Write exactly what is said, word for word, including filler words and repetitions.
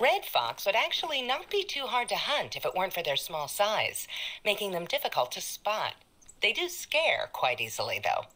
Red fox would actually not be too hard to hunt if it weren't for their small size, making them difficult to spot. They do scare quite easily, though.